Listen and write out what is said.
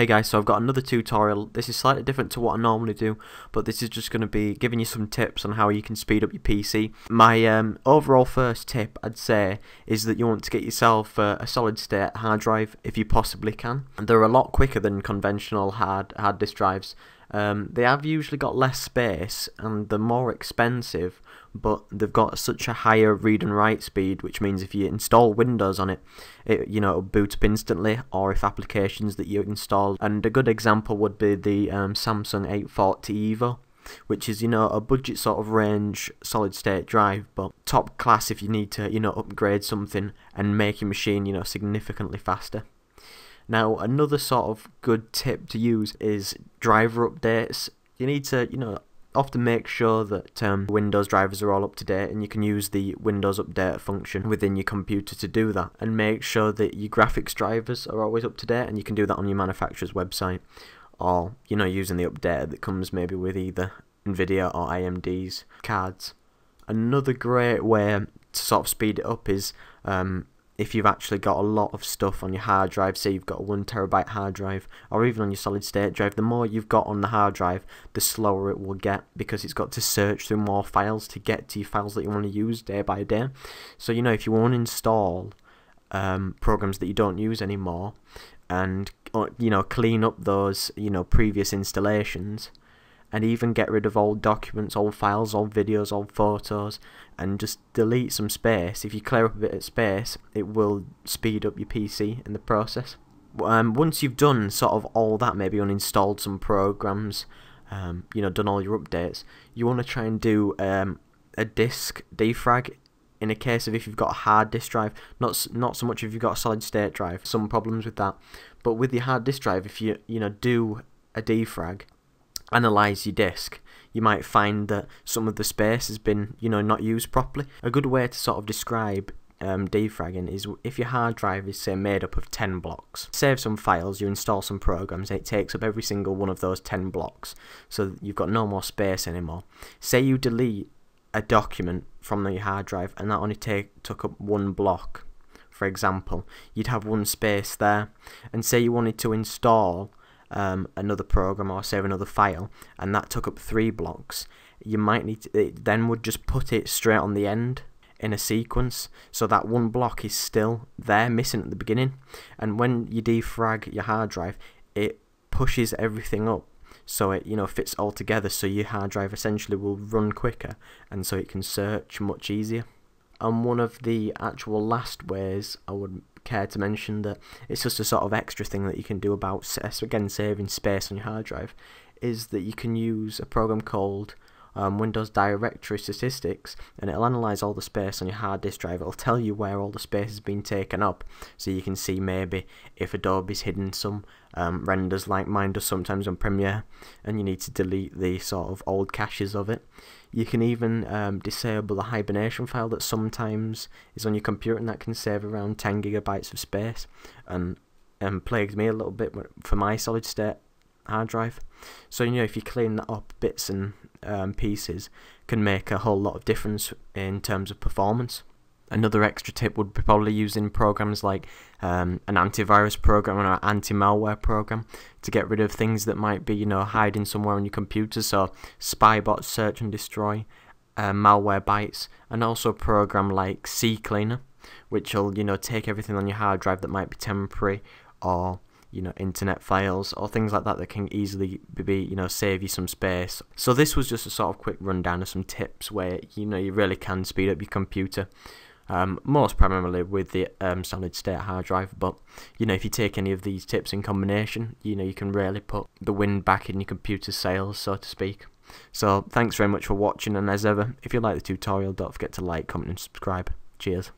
Hey guys, so I've got another tutorial. This is slightly different to what I normally do, but this is just going to be giving you some tips on how you can speed up your PC. My overall first tip, I'd say, is that you want to get yourself a solid state hard drive if you possibly can. And they're a lot quicker than conventional hard disk drives. They have usually got less space and they're more expensive, but they've got such a higher read and write speed, which means if you install Windows on it, it'll boot up instantly, or if applications that you install. And a good example would be the Samsung 840 Evo, which is a budget sort of range solid state drive, but top class if you need to upgrade something and make your machine significantly faster. Now, another sort of good tip to use is driver updates. You need to, often make sure that Windows drivers are all up to date, and you can use the Windows update function within your computer to do that. And make sure that your graphics drivers are always up to date, and you can do that on your manufacturer's website, or, using the updater that comes maybe with either Nvidia or AMD's cards. Another great way to sort of speed it up is if you've actually got a lot of stuff on your hard drive, say you've got a 1 terabyte hard drive, or even on your solid state drive, the more you've got on the hard drive, the slower it will get, because it's got to search through more files to get to your files that you want to use day by day. So, if you want to install programs that you don't use anymore and, clean up those, previous installations, and even get rid of old documents, old files, old videos, old photos, and just delete some space. If you clear up a bit of space, it will speed up your PC in the process. Once you've done sort of all that, maybe uninstalled some programs, done all your updates, you want to try and do a disk defrag. In a case of if you've got a hard disk drive, not so much if you've got a solid state drive. Some problems with that, but with your hard disk drive, if you do a defrag, analyze your disk, you might find that some of the space has been not used properly. A good way to sort of describe defragging is if your hard drive is, say, made up of 10 blocks. Save some files, you install some programs, and it takes up every single one of those 10 blocks, so that you've got no more space anymore. Say you delete a document from the hard drive and that only took up 1 block, for example, you'd have 1 space there. And say you wanted to install another program or save another file, and that took up 3 blocks, you might need to, it then would just put it straight on the end in a sequence, so that 1 block is still there missing at the beginning. And when you defrag your hard drive, it pushes everything up, so it fits all together, so your hard drive essentially will run quicker, and so it can search much easier. And one of the actual last ways I would care to mention, that it's just a sort of extra thing that you can do about, again, saving space on your hard drive, is that you can use a program called Windows Directory Statistics, and it'll analyze all the space on your hard disk drive. It'll tell you where all the space has been taken up, so you can see maybe if Adobe's hidden some renders, like mine does sometimes on Premiere, and you need to delete the sort of old caches of it. You can even disable the hibernation file that sometimes is on your computer, and that can save around 10 gigabytes of space, and plagues me a little bit for my solid state hard drive. So if you clean that up, bits and pieces can make a whole lot of difference in terms of performance. Another extra tip would be probably using programs like an antivirus program or an anti-malware program to get rid of things that might be hiding somewhere on your computer. So Spybot Search and Destroy, Malwarebytes, and also a program like CCleaner, which will take everything on your hard drive that might be temporary, or internet files, or things like that that can easily be save you some space. So this was just a sort of quick rundown of some tips where you really can speed up your computer, most primarily with the solid state hard drive. But if you take any of these tips in combination, you can really put the wind back in your computer's sails, so to speak. So thanks very much for watching, and as ever, if you like the tutorial, don't forget to like, comment and subscribe. Cheers.